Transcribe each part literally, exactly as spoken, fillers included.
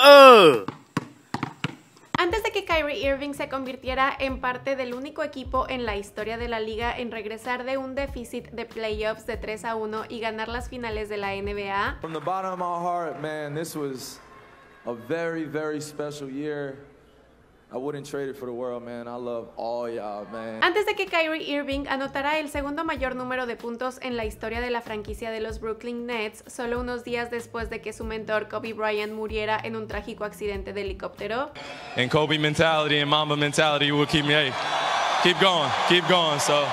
Oh. Antes de que Kyrie Irving se convirtiera en parte del único equipo en la historia de la liga en regresar de un déficit de playoffs de tres a uno y ganar las finales de la N B A. From the bottom of my heart, man, this was a very, very special year. I wouldn't trade it for the world, man. I love all y'all, man. Antes de que Kyrie Irving anotara el segundo mayor número de puntos en la historia de la franquicia de los Brooklyn Nets, solo unos días después de que su mentor Kobe Bryant muriera en un trágico accidente de helicóptero. And Kobe mentality and Mamba mentality will keep me, hey, keep going, keep going, so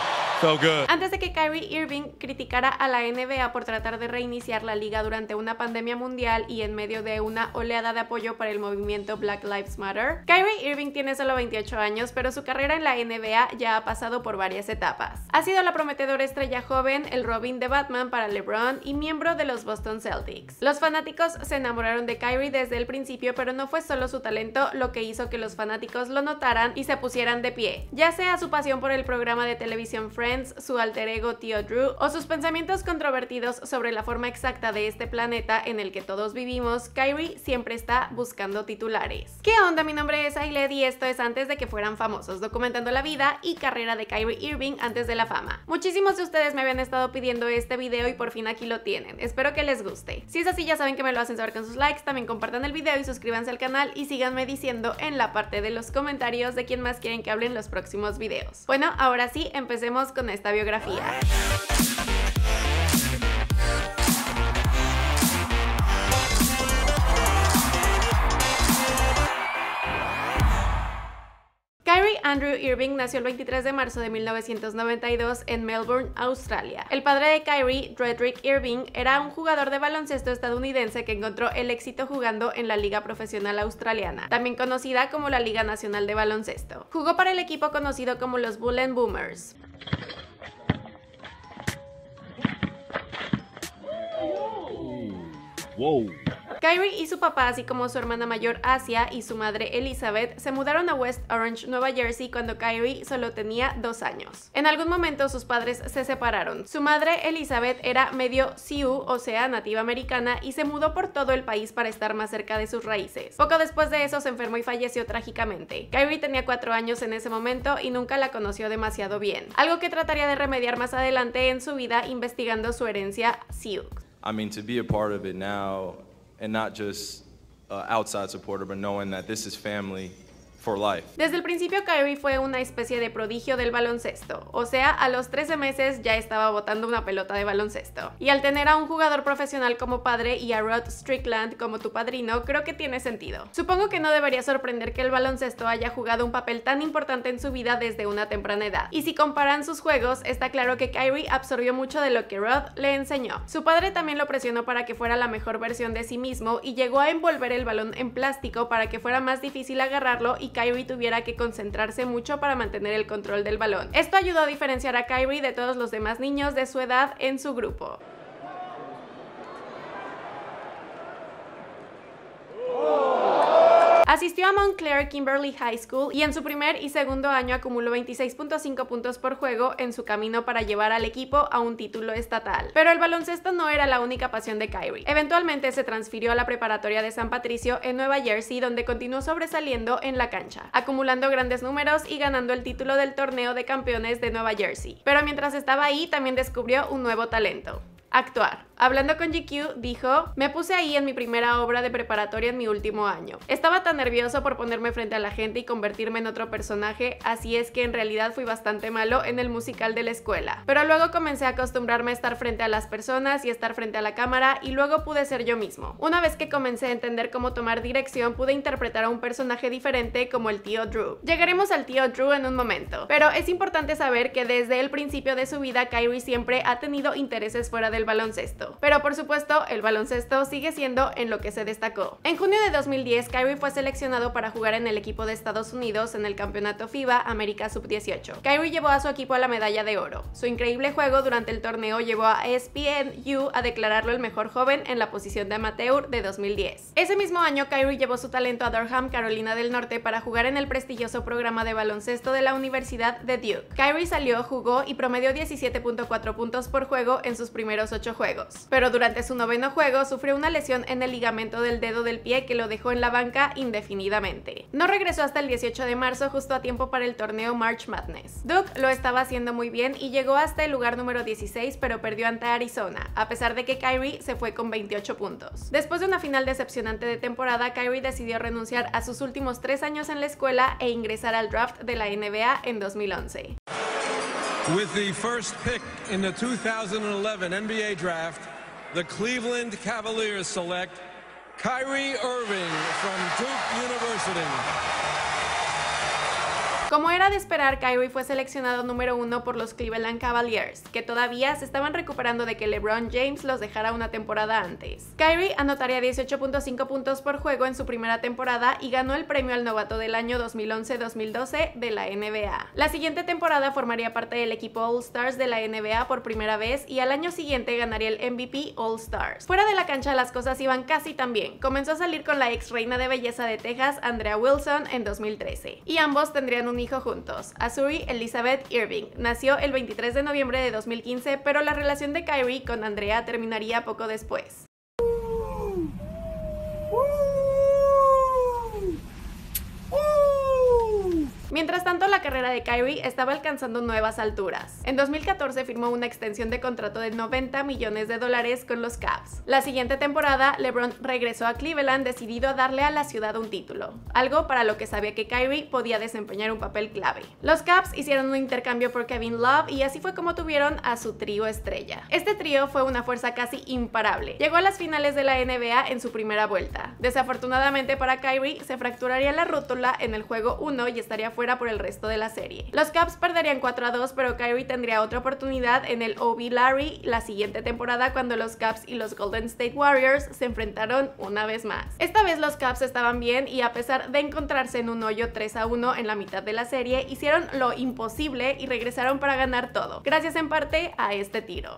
feel good. Antes de que Kyrie Irving criticara a la N B A por tratar de reiniciar la liga durante una pandemia mundial y en medio de una oleada de apoyo para el movimiento Black Lives Matter, Kyrie Irving tiene solo veintiocho años, pero su carrera en la N B A ya ha pasado por varias etapas. Ha sido la prometedora estrella joven, el Robin de Batman para LeBron y miembro de los Boston Celtics. Los fanáticos se enamoraron de Kyrie desde el principio, pero no fue solo su talento lo que hizo que los fanáticos lo notaran y se pusieran de pie, ya sea su pasión por el programa de televisión Friends, su alter ego tío Drew o sus pensamientos controvertidos sobre la forma exacta de este planeta en el que todos vivimos. Kyrie siempre está buscando titulares. ¿Qué onda? Mi nombre es Ailed y esto es Antes de que fueran famosos, documentando la vida y carrera de Kyrie Irving antes de la fama. Muchísimos de ustedes me habían estado pidiendo este video y por fin aquí lo tienen. Espero que les guste. Si es así, ya saben que me lo hacen saber con sus likes, también compartan el video y suscríbanse al canal y síganme diciendo en la parte de los comentarios de quién más quieren que hable en los próximos videos. Bueno, ahora sí, empecemos con esta biografía. Andrew Irving nació el veintitrés de marzo de mil novecientos noventa y dos en Melbourne, Australia. El padre de Kyrie, Drederick Irving, era un jugador de baloncesto estadounidense que encontró el éxito jugando en la Liga Profesional Australiana, también conocida como la Liga Nacional de Baloncesto. Jugó para el equipo conocido como los Bull and Boomers. Wow. Kyrie y su papá, así como su hermana mayor Asia y su madre Elizabeth, se mudaron a West Orange, Nueva Jersey, cuando Kyrie solo tenía dos años. En algún momento sus padres se separaron. Su madre Elizabeth era medio Sioux, o sea, nativa americana, y se mudó por todo el país para estar más cerca de sus raíces. Poco después de eso se enfermó y falleció trágicamente. Kyrie tenía cuatro años en ese momento y nunca la conoció demasiado bien, algo que trataría de remediar más adelante en su vida investigando su herencia Sioux. I mean, to be a part of it now, and not just uh, outside supporter, but knowing that this is family for life. Desde el principio Kyrie fue una especie de prodigio del baloncesto, o sea, a los trece meses ya estaba botando una pelota de baloncesto. Y al tener a un jugador profesional como padre y a Rod Strickland como tu padrino, creo que tiene sentido. Supongo que no debería sorprender que el baloncesto haya jugado un papel tan importante en su vida desde una temprana edad. Y si comparan sus juegos, está claro que Kyrie absorbió mucho de lo que Rod le enseñó. Su padre también lo presionó para que fuera la mejor versión de sí mismo y llegó a envolver el balón en plástico para que fuera más difícil agarrarlo y Kyrie tuviera que concentrarse mucho para mantener el control del balón. Esto ayudó a diferenciar a Kyrie de todos los demás niños de su edad en su grupo. Asistió a Montclair Kimberly High School y en su primer y segundo año acumuló veintiséis punto cinco puntos por juego en su camino para llevar al equipo a un título estatal. Pero el baloncesto no era la única pasión de Kyrie. Eventualmente se transfirió a la preparatoria de San Patricio en Nueva Jersey, donde continuó sobresaliendo en la cancha, acumulando grandes números y ganando el título del torneo de campeones de Nueva Jersey. Pero mientras estaba ahí también descubrió un nuevo talento: actuar. Hablando con G Q, dijo: "Me puse ahí en mi primera obra de preparatoria en mi último año. Estaba tan nervioso por ponerme frente a la gente y convertirme en otro personaje, así es que en realidad fui bastante malo en el musical de la escuela. Pero luego comencé a acostumbrarme a estar frente a las personas y estar frente a la cámara y luego pude ser yo mismo. Una vez que comencé a entender cómo tomar dirección, pude interpretar a un personaje diferente como el tío Drew". Llegaremos al tío Drew en un momento, pero es importante saber que desde el principio de su vida Kyrie siempre ha tenido intereses fuera del baloncesto, pero por supuesto el baloncesto sigue siendo en lo que se destacó. En junio de dos mil diez, Kyrie fue seleccionado para jugar en el equipo de Estados Unidos en el campeonato FIBA América sub dieciocho. Kyrie llevó a su equipo a la medalla de oro. Su increíble juego durante el torneo llevó a E S P N U a declararlo el mejor joven en la posición de amateur de dos mil diez. Ese mismo año, Kyrie llevó su talento a Durham, Carolina del Norte, para jugar en el prestigioso programa de baloncesto de la Universidad de Duke. Kyrie salió, jugó y promedió diecisiete punto cuatro puntos por juego en sus primeros ocho juegos. puntos. Pero durante su noveno juego sufrió una lesión en el ligamento del dedo del pie que lo dejó en la banca indefinidamente. No regresó hasta el dieciocho de marzo, justo a tiempo para el torneo March Madness. Duke lo estaba haciendo muy bien y llegó hasta el lugar número dieciséis, pero perdió ante Arizona, a pesar de que Kyrie se fue con veintiocho puntos. Después de una final decepcionante de temporada, Kyrie decidió renunciar a sus últimos tres años en la escuela e ingresar al draft de la N B A en dos mil once. With the first pick in the two thousand eleven N B A draft, the Cleveland Cavaliers select Kyrie Irving from Duke University. Como era de esperar, Kyrie fue seleccionado número uno por los Cleveland Cavaliers, que todavía se estaban recuperando de que LeBron James los dejara una temporada antes. Kyrie anotaría dieciocho punto cinco puntos por juego en su primera temporada y ganó el premio al novato del año dos mil once dos mil doce de la N B A. La siguiente temporada formaría parte del equipo All-Stars de la N B A por primera vez y al año siguiente ganaría el M V P All-Stars. Fuera de la cancha las cosas iban casi tan bien. Comenzó a salir con la ex reina de belleza de Texas, Andrea Wilson, en dos mil trece. Y ambos tendrían un hijo juntos, Azuri Elizabeth Irving. Nació el veintitrés de noviembre de dos mil quince, pero la relación de Kyrie con Andrea terminaría poco después. Mientras tanto, la carrera de Kyrie estaba alcanzando nuevas alturas. En dos mil catorce firmó una extensión de contrato de noventa millones de dólares con los Cavs. La siguiente temporada, LeBron regresó a Cleveland decidido a darle a la ciudad un título, algo para lo que sabía que Kyrie podía desempeñar un papel clave. Los Cavs hicieron un intercambio por Kevin Love y así fue como tuvieron a su trío estrella. Este trío fue una fuerza casi imparable. Llegó a las finales de la N B A en su primera vuelta. Desafortunadamente para Kyrie, se fracturaría la rótula en el juego uno y estaría fuera por el resto de la serie. Los Cavs perderían cuatro a dos, pero Kyrie tendría otra oportunidad en el O B Larry la siguiente temporada cuando los Cavs y los Golden State Warriors se enfrentaron una vez más. Esta vez los Cavs estaban bien y a pesar de encontrarse en un hoyo tres a uno en la mitad de la serie, hicieron lo imposible y regresaron para ganar todo, gracias en parte a este tiro.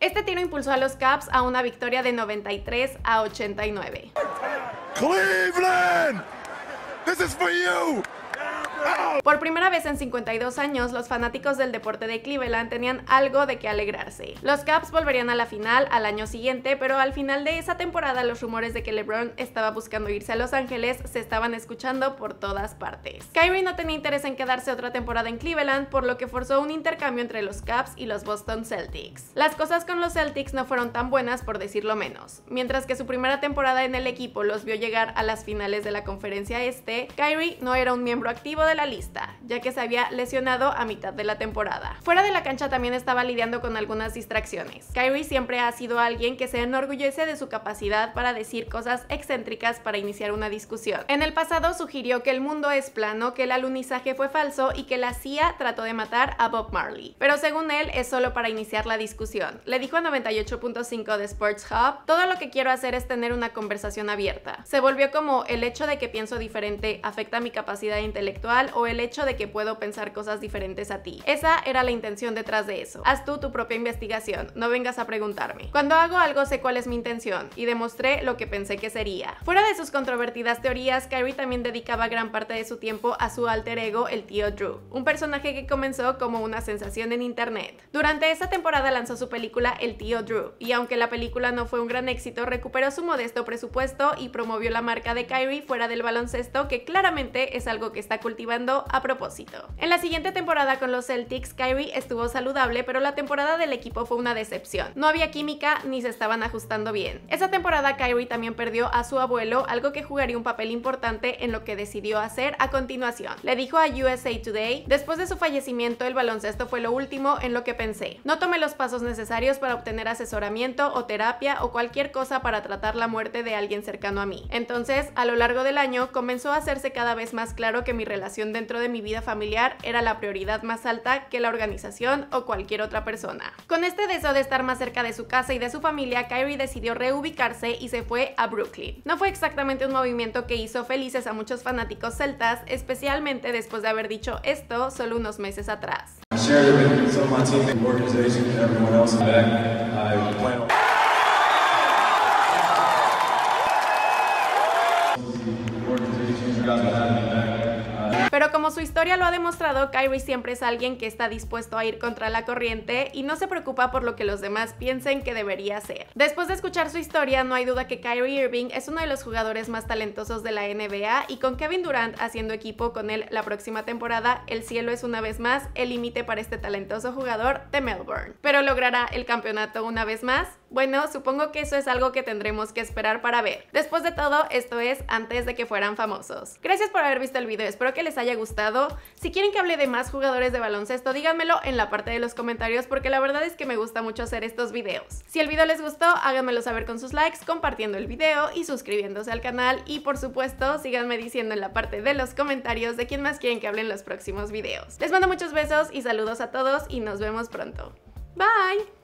Este tiro impulsó a los Cavs a una victoria de noventa y tres a ochenta y nueve. Cleveland, this is for you. Por primera vez en cincuenta y dos años, los fanáticos del deporte de Cleveland tenían algo de qué alegrarse. Los Cavs volverían a la final al año siguiente, pero al final de esa temporada los rumores de que LeBron estaba buscando irse a Los Ángeles se estaban escuchando por todas partes. Kyrie no tenía interés en quedarse otra temporada en Cleveland, por lo que forzó un intercambio entre los Cavs y los Boston Celtics. Las cosas con los Celtics no fueron tan buenas, por decirlo menos. Mientras que su primera temporada en el equipo los vio llegar a las finales de la conferencia este, Kyrie no era un miembro activo de la lista, ya que se había lesionado a mitad de la temporada. Fuera de la cancha también estaba lidiando con algunas distracciones. Kyrie siempre ha sido alguien que se enorgullece de su capacidad para decir cosas excéntricas para iniciar una discusión. En el pasado sugirió que el mundo es plano, que el alunizaje fue falso y que la C I A trató de matar a Bob Marley. Pero según él, es solo para iniciar la discusión. Le dijo a noventa y ocho punto cinco de Sports Hub, todo lo que quiero hacer es tener una conversación abierta. Se volvió como el hecho de que pienso diferente afecta mi capacidad intelectual o el hecho de que puedo pensar cosas diferentes a ti. Esa era la intención detrás de eso. Haz tú tu propia investigación, no vengas a preguntarme. Cuando hago algo sé cuál es mi intención y demostré lo que pensé que sería. Fuera de sus controvertidas teorías, Kyrie también dedicaba gran parte de su tiempo a su alter ego, el tío Drew, un personaje que comenzó como una sensación en internet. Durante esa temporada lanzó su película El tío Drew y aunque la película no fue un gran éxito, recuperó su modesto presupuesto y promovió la marca de Kyrie fuera del baloncesto, que claramente es algo que está cultivando a propósito. En la siguiente temporada con los Celtics, Kyrie estuvo saludable, pero la temporada del equipo fue una decepción. No había química ni se estaban ajustando bien. Esa temporada Kyrie también perdió a su abuelo, algo que jugaría un papel importante en lo que decidió hacer a continuación. Le dijo a U S A Today, después de su fallecimiento el baloncesto fue lo último en lo que pensé. No tomé los pasos necesarios para obtener asesoramiento o terapia o cualquier cosa para tratar la muerte de alguien cercano a mí. Entonces, a lo largo del año, comenzó a hacerse cada vez más claro que mi relación dentro de mi vida familiar era la prioridad más alta que la organización o cualquier otra persona. Con este deseo de estar más cerca de su casa y de su familia, Kyrie decidió reubicarse y se fue a Brooklyn. No fue exactamente un movimiento que hizo felices a muchos fanáticos celtas, especialmente después de haber dicho esto solo unos meses atrás. Pero como su historia historia lo ha demostrado, Kyrie siempre es alguien que está dispuesto a ir contra la corriente y no se preocupa por lo que los demás piensen que debería hacer. Después de escuchar su historia, no hay duda que Kyrie Irving es uno de los jugadores más talentosos de la N B A y con Kevin Durant haciendo equipo con él la próxima temporada, el cielo es una vez más el límite para este talentoso jugador de Melbourne. ¿Pero logrará el campeonato una vez más? Bueno, supongo que eso es algo que tendremos que esperar para ver. Después de todo, esto es antes de que fueran famosos. Gracias por haber visto el video, espero que les haya gustado. Si quieren que hable de más jugadores de baloncesto, díganmelo en la parte de los comentarios porque la verdad es que me gusta mucho hacer estos videos. Si el video les gustó, háganmelo saber con sus likes, compartiendo el video y suscribiéndose al canal. Y por supuesto, síganme diciendo en la parte de los comentarios de quién más quieren que hable en los próximos videos. Les mando muchos besos y saludos a todos y nos vemos pronto. Bye.